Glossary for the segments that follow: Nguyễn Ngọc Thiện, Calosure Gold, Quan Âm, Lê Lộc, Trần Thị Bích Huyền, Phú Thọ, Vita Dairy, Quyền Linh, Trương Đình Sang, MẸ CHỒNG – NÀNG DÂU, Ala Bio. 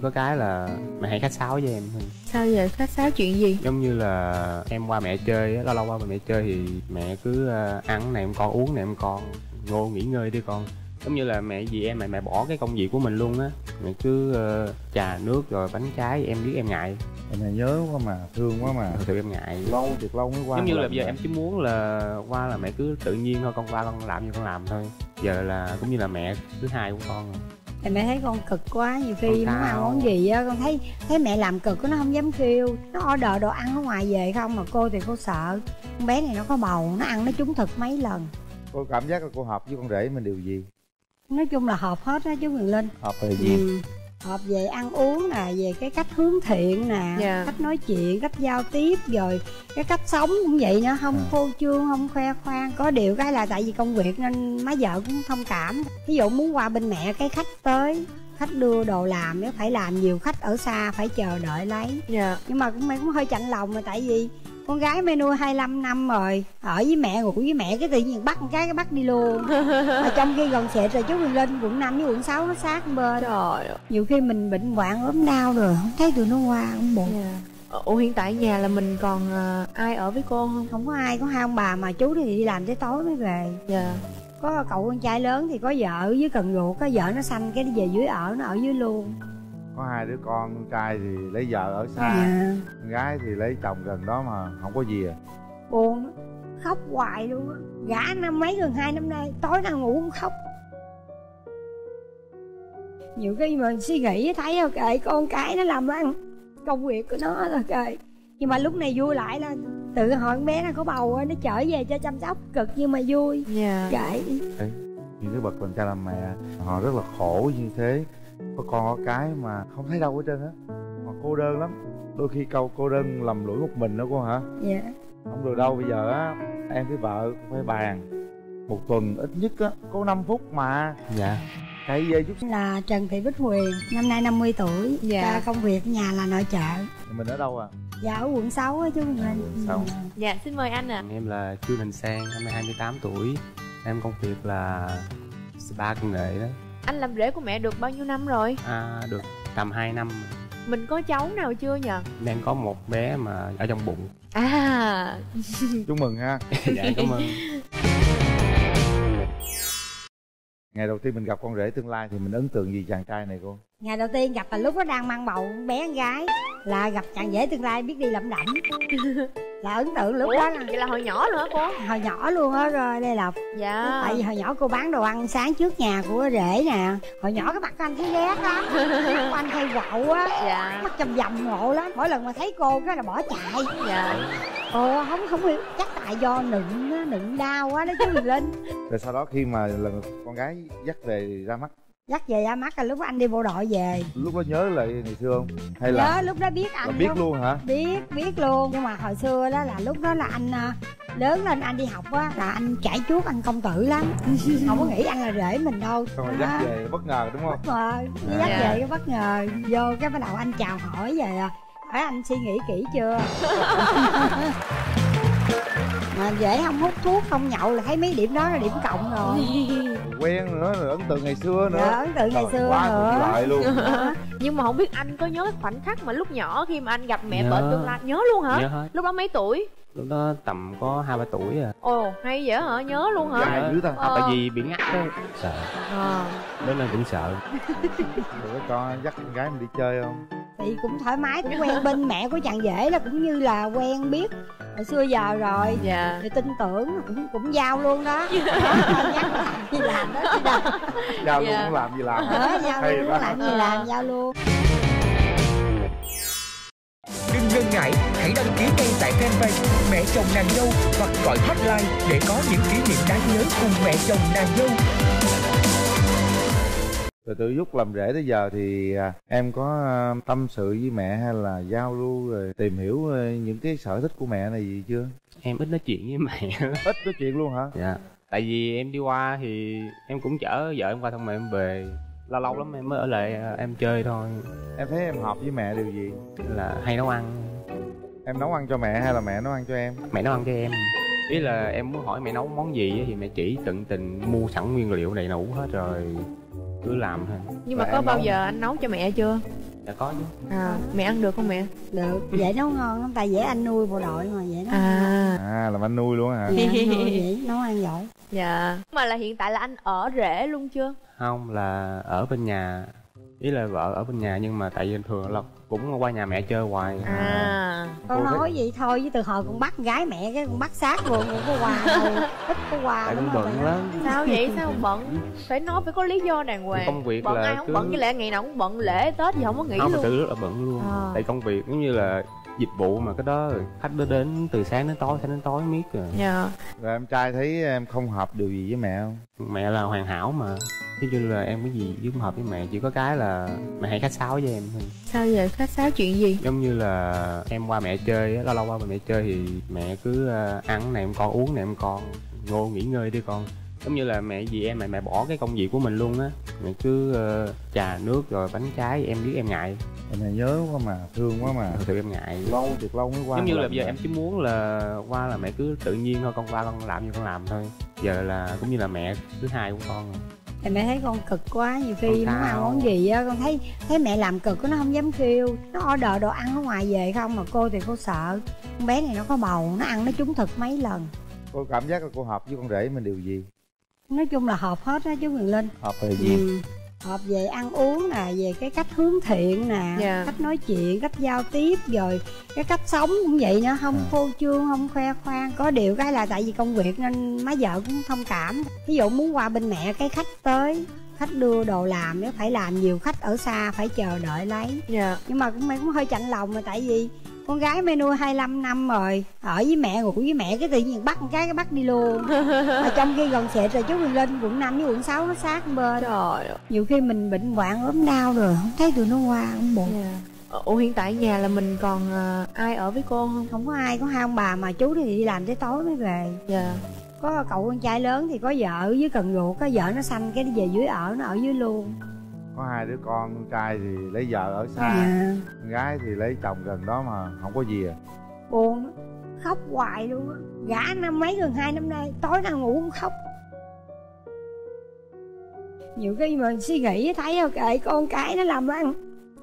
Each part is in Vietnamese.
Có cái là mẹ hẹn khách sáo với em. Sao vậy? Khách sáo chuyện gì? Giống như là em qua mẹ chơi, lâu lâu qua mẹ chơi thì mẹ cứ ăn này em con, uống này em con, ngô nghỉ ngơi đi con. Giống như là mẹ vì em, mẹ bỏ cái công việc của mình luôn á. Mẹ cứ trà nước rồi bánh trái, em biết em ngại. Mẹ nhớ quá mà, thương quá mà. Thật em ngại. Lâu, thiệt lâu mới qua. Giống như là bây giờ em chỉ muốn là qua là mẹ cứ tự nhiên thôi, con qua con làm như con làm thôi. Giờ là cũng như là mẹ thứ hai của con. Mẹ thấy con cực quá, nhiều khi muốn ăn món gì á con thấy mẹ làm cực, nó không dám kêu, nó order đồ ăn ở ngoài về không, mà cô thì cô sợ con bé này nó có bầu, nó ăn nó trúng thực mấy lần. Cô cảm giác là cô hợp với con rể mình điều gì? Nói chung là hợp hết á chứ Quyền Linh. Hợp về gì? Hợp về ăn uống nè, về cái cách hướng thiện nè, cách nói chuyện, cách giao tiếp, rồi cái cách sống cũng vậy nữa, không phô trương, không khoe khoang. Có điều cái là tại vì công việc nên má vợ cũng thông cảm. Ví dụ muốn qua bên mẹ cái khách tới, khách đưa đồ làm, nếu phải làm nhiều khách ở xa phải chờ đợi lấy. Nhưng mà cũng mẹ cũng hơi chạnh lòng, mà tại vì con gái mẹ nuôi 25 năm rồi, ở với mẹ, ngủ với mẹ, cái tự nhiên bắt một cái bắt đi luôn. Mà trong khi gần xệ rồi chú Quyền Linh, quận 5 với quận 6 nó sát bên. Trời ơi. Nhiều khi mình bệnh hoạn ốm đau rồi, không thấy tụi nó qua, không buồn. Ủa hiện tại nhà là mình còn ai ở với cô không? Không có ai, có hai ông bà mà chú thì đi làm tới tối mới về. Có cậu con trai lớn thì có vợ với cần ruột, có vợ nó sanh cái đi về dưới ở, nó ở dưới luôn. Có hai đứa con trai thì lấy vợ ở xa, con gái thì lấy chồng gần đó mà không có gì à. Buồn, khóc hoài luôn á. Gã năm mấy gần 2 năm nay, tối nào ngủ cũng khóc. Nhiều khi mình suy nghĩ thấy okay, con cái nó làm ăn, công việc của nó là okay. Nhưng mà lúc này vui lại là tự hồi con bé nó có bầu, nó trở về cho chăm sóc cực nhưng mà vui. Kệ đi. Những cái bậc làm cha làm mẹ, họ rất là khổ như thế. Có con có cái mà không thấy đâu hết trơn á, mà cô đơn lắm. Đôi khi câu cô đơn lầm lũi một mình đó cô hả? Không được đâu, bây giờ á em với vợ phải bàn. Một tuần ít nhất á có 5 phút mà. Cái về chút là Trần Thị Bích Huyền, năm nay 50 tuổi. Công việc nhà là nội trợ. Mình ở đâu à? Dạ ở quận 6 á chứ mình. Dạ xin mời anh ạ. Em là Trương Đình Sang, năm nay 28 tuổi. Em công việc là spa công nghệ đó. Anh làm rể của mẹ được bao nhiêu năm rồi? Được tầm 2 năm. Mình có cháu nào chưa nhờ? Đang có một bé mà ở trong bụng. Chúc mừng ha. Dạ cảm ơn. Ngày đầu tiên mình gặp con rể tương lai thì mình ấn tượng gì chàng trai này cô? Ngày đầu tiên gặp là lúc nó đang mang bầu bé con gái, là gặp chàng rể tương lai biết đi lẩm đẩm. Là ấn tượng lúc đó là... Vậy là hồi nhỏ nữa cô? Hồi nhỏ luôn á rồi đây Lộc. Tại vì hồi nhỏ cô bán đồ ăn sáng trước nhà của rể nè. Hồi nhỏ cái mặt của anh thấy ghét lắm. Mặt của anh hay quậu á. Mắt chầm dầm ngộ lắm. Mỗi lần mà thấy cô cái là bỏ chạy. Không hiểu, chắc tại do nựng đau quá đó chứ Quyền Linh. Rồi sau đó khi mà lần con gái dắt về ra mắt, là lúc anh đi bộ đội về. Lúc đó nhớ lại ngày xưa không? Hay là nhớ lúc đó biết anh biết luôn hả? Biết luôn. Nhưng mà hồi xưa đó là lúc đó là anh lớn lên, anh đi học á là anh chải chuốt anh công tử lắm. Không có nghĩ anh là rể mình đâu. Xong rồi dắt về bất ngờ đúng không? Dắt về cái bất ngờ vô cái bắt đầu anh chào hỏi về hỏi anh suy nghĩ kỹ chưa. Mà dễ không hút thuốc không nhậu là thấy mấy điểm đó là điểm cộng rồi. Quen nữa rồi, ấn tượng ngày xưa nữa. Ấn tượng ngày xưa nữa lại luôn. Nhưng mà không biết anh có nhớ khoảnh khắc mà lúc nhỏ khi mà anh gặp mẹ vợ tương lai? Nhớ luôn hả? Nhớ. Lúc đó mấy tuổi? Lúc đó tầm có 2-3 tuổi à. Ồ hay dễ hả? Nhớ luôn hả? Dữ ta. Tại vì bị ngắt đó. Sợ. Đến nay cũng sợ. Rồi con dắt con gái mình đi chơi không? Thì cũng thoải mái, cũng quen bên mẹ của chàng rể là cũng như là quen biết hồi xưa giờ rồi. Thì tin tưởng cũng giao luôn đó. Đi làm đó giao luôn, không làm gì làm. Giao luôn, không làm gì làm, giao luôn. Đừng ngần ngại, hãy đăng ký ngay tại fanpage Mẹ Chồng Nàng Dâu hoặc gọi hotline để có những kỷ niệm đáng nhớ cùng Mẹ Chồng Nàng Dâu. Rồi từ lúc làm rể tới giờ thì em có tâm sự với mẹ hay là giao lưu rồi tìm hiểu những cái sở thích của mẹ này gì chưa? Em ít nói chuyện với mẹ. Ít nói chuyện luôn hả? Tại vì em đi qua thì em cũng chở vợ em qua xong mà em về. Lâu lắm em mới ở lại em chơi thôi. Em thấy em hợp với mẹ điều gì? Là hay nấu ăn. Em nấu ăn cho mẹ hay là mẹ nấu ăn cho em? Mẹ nấu ăn cho em. Ý là em muốn hỏi mẹ nấu món gì thì mẹ chỉ tận tình mua sẵn nguyên liệu này nấu hết rồi cứ làm thôi. Nhưng mà có bao giờ anh nấu cho mẹ chưa? Dạ có chứ. À, mẹ ăn được không mẹ? Được, vậy nấu ngon lắm, tại dễ anh nuôi bộ đội mà vậy đó. À, làm anh nuôi luôn hả? Dạ, anh nuôi vậy, nấu ăn giỏi. Dạ. Mà là hiện tại là anh ở rể luôn chưa? Không, là ở bên nhà. Ý là vợ ở bên nhà nhưng mà tại vì thường là cũng qua nhà mẹ chơi hoài. À. Con nói thích... vậy thôi chứ từ hồi con bắt gái mẹ cái con bắt sát luôn, cũng có quà thôi. Ít có quà. Tại cũng bận lắm. Sao vậy? Sao không bận? Phải nói phải có lý do đàng hoàng. Công việc bận là ai không cứ... bận chứ lẽ ngày nào cũng bận, lễ Tết gì không có nghỉ không, luôn. Không, tự rất là bận luôn. À. Tại công việc cũng như là dịch vụ mà cái đó khách nó đến từ sáng đến tối miết rồi. Dạ. Rồi em trai thấy em không hợp điều gì với mẹ không? Mẹ là hoàn hảo mà. Thế chứ là em cái gì cũng hợp với mẹ, chỉ có cái là mẹ hay khách sáo với em thôi. Sao vậy? Khách sáo chuyện gì? Giống như là em qua mẹ chơi, lâu lâu qua mẹ chơi thì mẹ cứ ăn này em con, uống này em con, ngồi nghỉ ngơi đi con. Giống như là mẹ vì em mẹ bỏ cái công việc của mình luôn á. Mẹ cứ trà nước rồi bánh trái, em biết em ngại. Mẹ nhớ quá mà, thương quá mà. Thật em ngại. Lâu thiệt lâu mới qua. Giống như là bây giờ em chỉ muốn là qua là mẹ cứ tự nhiên thôi, con qua con làm như con làm thôi. Giờ là cũng như là mẹ thứ hai của con. Thì mẹ thấy con cực quá, nhiều khi muốn ăn món gì á con thấy mẹ làm cực, nó không dám kêu, nó order đồ ăn ở ngoài về không, mà cô thì cô sợ con bé này nó có bầu, nó ăn nó trúng thực mấy lần. Cô cảm giác là cô hợp với con rể mình điều gì? Nói chung là hợp hết á chứ Quyền Linh. Hợp về gì? Hợp về ăn uống nè, về cái cách hướng thiện nè, cách nói chuyện, cách giao tiếp, rồi cái cách sống cũng vậy nữa, không phô trương, không khoe khoang. Có điều cái là tại vì công việc nên má vợ cũng thông cảm. Ví dụ muốn qua bên mẹ cái khách tới, khách đưa đồ làm, nếu phải làm nhiều khách ở xa phải chờ đợi lấy. Nhưng mà cũng mẹ cũng hơi chạnh lòng mà, tại vì con gái mẹ nuôi 25 năm rồi, ở với mẹ, ngủ với mẹ, cái tự nhiên bắt một cái bắt đi luôn. Mà trong khi gần xệ rồi chú Quyền Linh, quận 5 với quận 6 nó sát bên. Trời ơi. Nhiều khi mình bệnh hoạn ốm đau rồi, không thấy tụi nó qua, không buồn. Ủa hiện tại nhà là mình còn ai ở với cô không? Không có ai, có hai ông bà mà chú thì đi làm tới tối mới về. Có cậu con trai lớn thì có vợ với cần ruột, có vợ nó sanh cái về dưới ở, nó ở dưới luôn. Có hai đứa con trai thì lấy vợ ở xa, con gái thì lấy chồng gần đó mà không có gì à. Buồn, khóc hoài luôn á. Gã năm mấy gần 2 năm nay, tối nào ngủ cũng khóc. Nhiều khi mà suy nghĩ thấy okay, con cái nó làm ăn,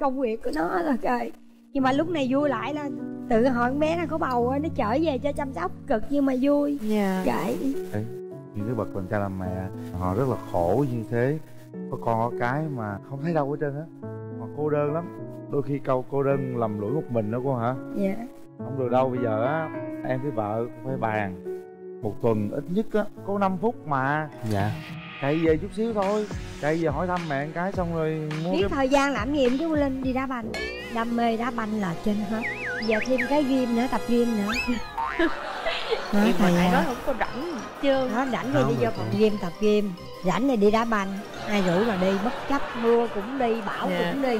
công việc của nó là okay. Nhưng mà lúc này vui lại là tự hồi con bé nó có bầu, nó trở về cho chăm sóc cực nhưng mà vui. Kệ. Những cái bậc làm cha làm mẹ, họ rất là khổ như thế. Có con có cái mà không thấy đâu hết trơn á, mà cô đơn lắm. Đôi khi câu cô đơn lầm lũi một mình đó cô hả? Không được đâu, bây giờ á em với vợ phải bàn một tuần ít nhất á có 5 phút mà. Chạy về chút xíu thôi, chạy về hỏi thăm mẹ cái xong rồi mua biết cái... Thời gian làm nghiệm chứ Linh đi đá banh, đam mê đá banh là trên hết. Giờ thêm cái gym nữa, tập gym nữa. Nói mà ai nói không có rảnh chưa? Nó rảnh thì đi vô phòng gym tập gym, rảnh thì đi đá banh, ai rủ là đi, bất chấp mưa cũng đi, bão cũng đi.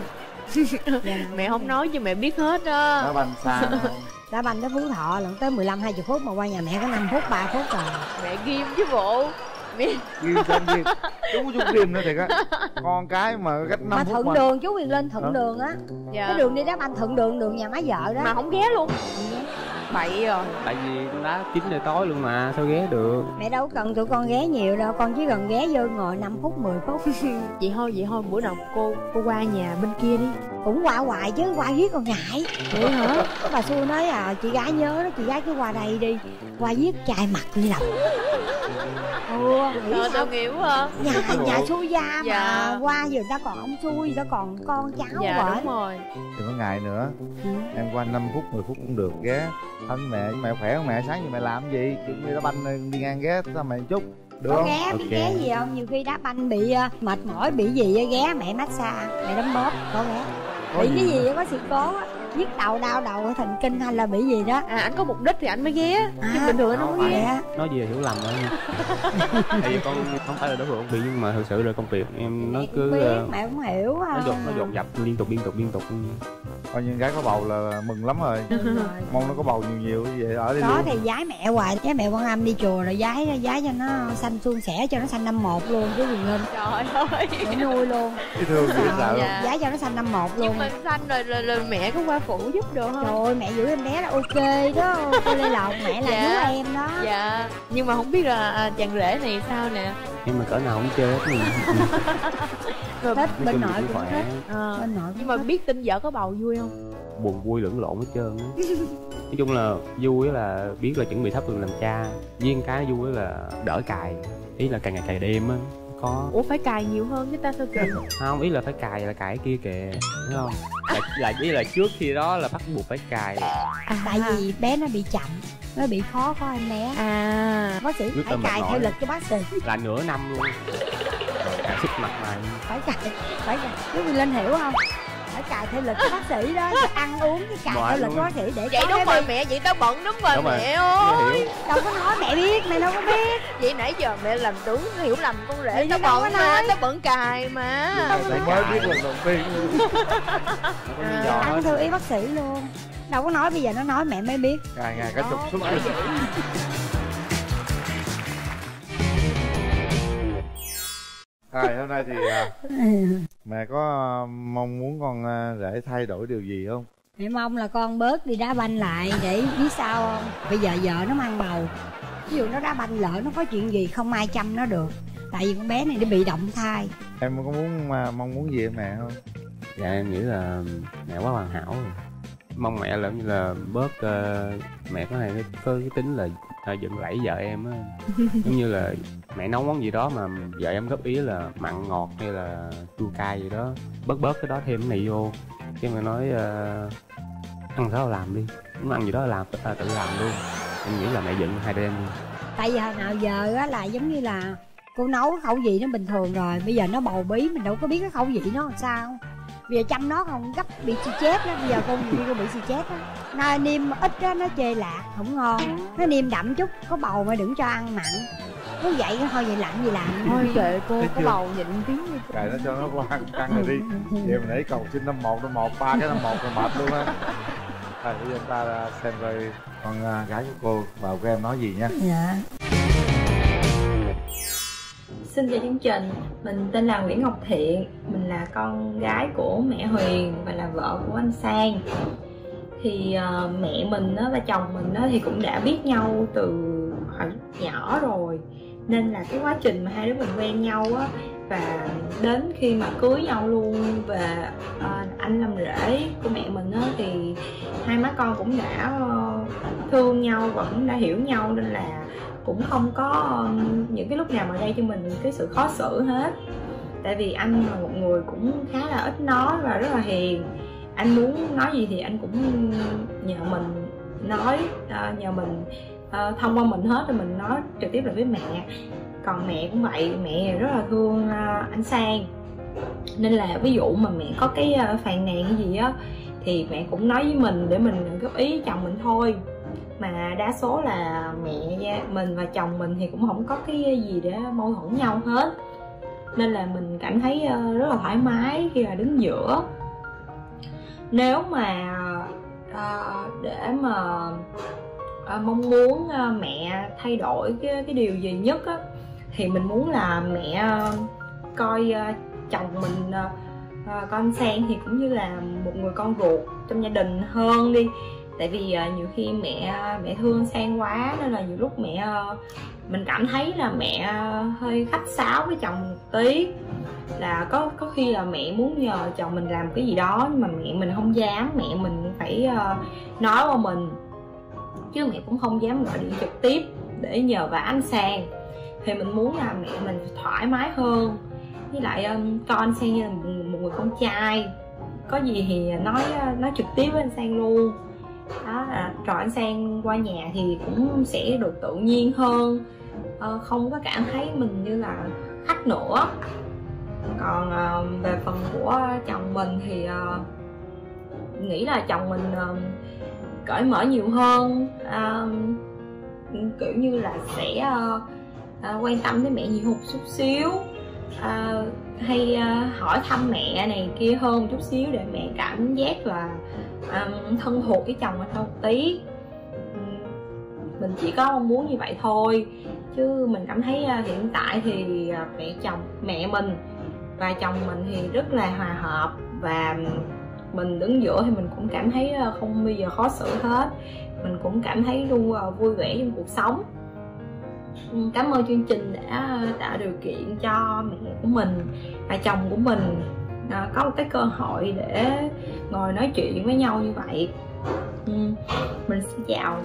Mẹ không nói chứ mẹ biết hết đó. Đá banh xa không? Đá banh tới Phú Thọ lần tới 15-20 phút mà qua nhà mẹ có 5 phút, 3 phút rồi. Mẹ ghim chứ bộ. Ghim trong ghim, chú ghim nữa thiệt á. Con cái mà cách 5 phút mà. Thượng đường chú Quyền Linh, thượng đường á. Cái đường đi đá banh thượng đường, đường nhà má vợ đó. Mà không ghé luôn. Bậy rồi. Tại vì đá 9 giờ tối luôn mà, sao ghé được. Mẹ đâu cần tụi con ghé nhiều đâu, con chỉ cần ghé vô ngồi 5 phút, 10 phút. Vậy thôi, bữa nào cô qua nhà bên kia đi. Cũng qua hoài chứ, qua viết còn ngại. Vậy hả? Bà Xu nói à, chị gái nhớ đó, chị gái cứ qua đây đi. Qua viết chai mặt đi làm. Tao nghĩ quá. Nhà xui gia mà qua giờ ta còn ông xui, ta còn con cháu vậy. Đúng rồi. Đừng có ngại nữa. Em qua 5 phút, 10 phút cũng được ghé. Anh mẹ khỏe không mẹ? Sáng giờ mẹ làm gì? Chuẩn bị đá banh đi ngang ghé sao mẹ chút. Được không? Ghé, biết ghé gì không? Nhiều khi đá banh bị mệt mỏi, bị gì ghé mẹ massage, mẹ đấm bóp, có ghé. Bị cái gì có sự cố á, nhức đầu, đau đầu, thần kinh hay là bị gì đó. À, anh có mục đích thì anh mới ghé, chứ bình thường anh không có ghé. Nói gì là hiểu lầm rồi. Thì con không phải là đối tượng bị, nhưng mà thực sự là công việc em nó cứ biết, mẹ cũng hiểu không? Nó dồn dập liên tục. Coi như gái có bầu là mừng lắm rồi. Mong nó có bầu nhiều vậy ở đây. Có thì giái mẹ hoài, giái mẹ Quan Âm đi chùa rồi giái cho nó sanh suôn sẻ, cho nó sanh năm một luôn chứ Quyền Linh. Trời ơi. Để nuôi luôn. Cái thương dữ sợ. Giái cho nó sanh năm một luôn. Nhưng mà sanh rồi mẹ cũng qua phụ giúp được không? Trời ơi, mẹ giữ em bé là ok đó, cô Lê Lộc mẹ là giúp em đó. Nhưng mà không biết là chàng rể này sao nè. nhưng mà cỡ nào cũng chơi hết. Hết bên nội cũng hết. Bên nội nhưng mà biết tin vợ có bầu vui không? Buồn vui lẫn lộn hết trơn á. Nói chung là vui là biết là chuẩn bị thắp hương làm cha, riêng cái vui là đỡ cài, ý là càng ngày cài đêm á. Có. Ủa phải cài nhiều hơn chứ ta sao kìa? Không, ý là phải cài là cài cái kia kìa, đúng không? Là ý là trước khi đó là bắt buộc phải cài. Tại vì bé nó bị chậm, nó bị khó em bé. Bác sĩ phải cài theo lịch cho bác sĩ. Là nửa năm luôn. Cài xích mặt mày. Phải cài. Chứ mình lên hiểu không? Phải cài theo lịch của bác sĩ đó, ăn uống cái cài theo lịch của bác sĩ để. Vậy đúng rồi mẹ, vậy tao bận đúng rồi mẹ ơi. Đâu có nói mẹ biết, mày đâu có biết. Vậy nãy giờ mẹ làm đúng hiểu lầm con rể, tao bận mà, tao bận cài mà. Mày mới biết lần đầu tiên. Ăn theo ý bác sĩ luôn. Đâu có nói, bây giờ nó nói mẹ mới biết. Ngày cả chục xuống ấy. Hôm nay thì mẹ có mong muốn con rể thay đổi điều gì không? Mẹ mong là con bớt đi đá banh lại, để biết sao không? Bây giờ vợ nó mang bầu, ví dụ nó đá banh lỡ nó có chuyện gì không ai chăm nó được. Tại vì con bé này nó bị động thai. Em có muốn mong muốn gì mẹ không? Dạ em nghĩ là mẹ quá hoàn hảo rồi. Mong mẹ là như là bớt mẹ có này có cái tính là giận lẫy vợ em á. Giống như là mẹ nấu món gì đó mà vợ em góp ý là mặn ngọt hay là chua cay gì đó, bớt cái đó thêm cái này vô. Cái mà nói ăn đó làm đi, muốn ăn gì đó làm tự làm luôn. Em nghĩ là mẹ giận hai đêm luôn. Tại vì hồi nào giờ á là giống như là cô nấu khẩu vị nó bình thường rồi, bây giờ nó bầu bí mình đâu có biết cái khẩu vị nó làm sao. Bây giờ chăm nó không gấp bị xì chết á, bây giờ con bị xì chết á. Nó niêm ít á, nó chê lạc, không ngon. Nó niêm đậm chút, có bầu mà đừng cho ăn mặn. Nó vậy thôi, vậy lạnh gì làm. Thôi kệ cô, có bầu nhịn tiếng đi. Kệ nó cho nó qua căng rồi đi. Vậy mình nãy cầu xin năm một, ba cái năm một rồi mệt luôn á. Thôi bây giờ ta xem rồi con gái của cô vào của em nói gì nha. Dạ. Xin chào chương trình, mình tên là Nguyễn Ngọc Thiện. Mình là con gái của mẹ Huyền và là vợ của anh Sang. Thì mẹ mình và chồng mình thì cũng đã biết nhau từ hồi nhỏ rồi. Nên là cái quá trình mà hai đứa mình quen nhau và đến khi mà cưới nhau luôn và anh làm rể của mẹ mình thì hai má con cũng đã thương nhau, vẫn đã hiểu nhau nên là cũng không có những cái lúc nào mà gây cho mình cái sự khó xử hết. Tại vì anh là một người cũng khá là ít nói và rất là hiền. Anh muốn nói gì thì anh cũng nhờ mình nói, nhờ mình thông qua mình hết rồi mình nói trực tiếp lại với mẹ. Còn mẹ cũng vậy, mẹ rất là thương anh Sang. Nên là ví dụ mà mẹ có cái phàn nàn cái gì á thì mẹ cũng nói với mình để mình góp ý chồng mình thôi. Mà đa số là mẹ mình và chồng mình thì cũng không có cái gì để mâu thuẫn nhau hết. Nên là mình cảm thấy rất là thoải mái khi là đứng giữa. Nếu mà để mà mong muốn mẹ thay đổi cái điều gì nhất thì mình muốn là mẹ coi chồng mình, con Sang thì cũng như là một người con ruột trong gia đình hơn đi. Tại vì nhiều khi mẹ thương Sang quá nên là nhiều lúc mình cảm thấy là mẹ hơi khách sáo với chồng một tí. Là có khi là mẹ muốn nhờ chồng mình làm cái gì đó nhưng mà mẹ mình không dám, mẹ mình phải nói qua mình. Chứ mẹ cũng không dám gọi điện trực tiếp để nhờ vả anh Sang. Thì mình muốn là mẹ mình thoải mái hơn. Với lại coi anh Sang như là một người con trai. Có gì thì nói trực tiếp với anh Sang luôn. Đó, rồi anh Sang qua nhà thì cũng sẽ được tự nhiên hơn, không có cảm thấy mình như là khách nữa. Còn về phần của chồng mình thì nghĩ là chồng mình cởi mở nhiều hơn, kiểu như là sẽ quan tâm tới mẹ nhiều một chút xíu, hay hỏi thăm mẹ này kia hơn một chút xíu để mẹ cảm giác là thân thuộc với chồng mình hơn một tí. Mình chỉ có mong muốn như vậy thôi. Chứ mình cảm thấy hiện tại thì mẹ mình và chồng mình thì rất là hòa hợp. Và mình đứng giữa thì mình cũng cảm thấy không bao giờ khó xử hết. Mình cũng cảm thấy luôn vui vẻ trong cuộc sống. Cảm ơn chương trình đã tạo điều kiện cho mẹ của mình và chồng của mình có một cái cơ hội để ngồi nói chuyện với nhau như vậy. Mình xin chào.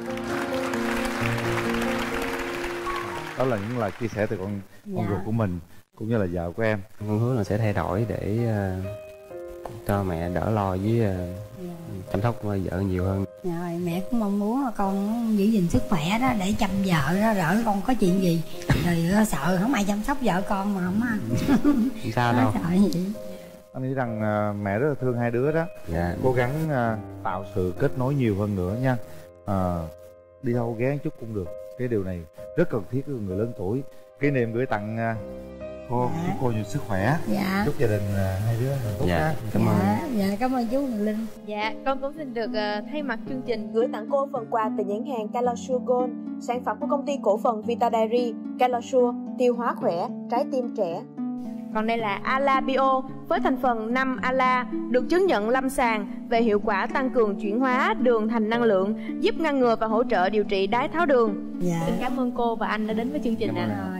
Đó là những lời chia sẻ từ con ruột của mình cũng như là vợ của em. Con hứa là sẽ thay đổi để cho mẹ đỡ lo với chăm sóc vợ nhiều hơn. Rồi, mẹ cũng mong muốn là con giữ gìn sức khỏe đó để chăm vợ đó, đỡ con có chuyện gì rồi sợ không ai chăm sóc vợ con mà không anh. Sao đâu. Sợ gì? Anh nghĩ rằng mẹ rất là thương hai đứa đó. Dạ. Cố gắng tạo sự kết nối nhiều hơn nữa nha. Đi đâu ghé chút cũng được. Cái điều này rất cần thiết với người lớn tuổi. Kỷ niệm gửi tặng cô, chúc cô nhiều sức khỏe. Dạ. Chúc gia đình hai đứa tốt. Dạ. Cảm ơn. Dạ, cảm ơn chú Quyền Linh. Dạ, con cũng xin được thay mặt chương trình gửi tặng cô phần quà từ nhãn hàng Calosure Gold, sản phẩm của công ty cổ phần Vita Dairy. Calosure tiêu hóa khỏe, trái tim trẻ. Còn đây là Ala Bio với thành phần 5 Ala được chứng nhận lâm sàng về hiệu quả tăng cường chuyển hóa đường thành năng lượng, giúp ngăn ngừa và hỗ trợ điều trị đái tháo đường. Dạ. Xin cảm ơn cô và anh đã đến với chương trình ạ.